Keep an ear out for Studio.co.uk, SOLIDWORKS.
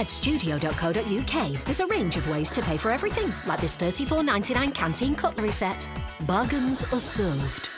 At studio.co.uk, there's a range of ways to pay for everything, like this £34.99 canteen cutlery set. Bargains are served.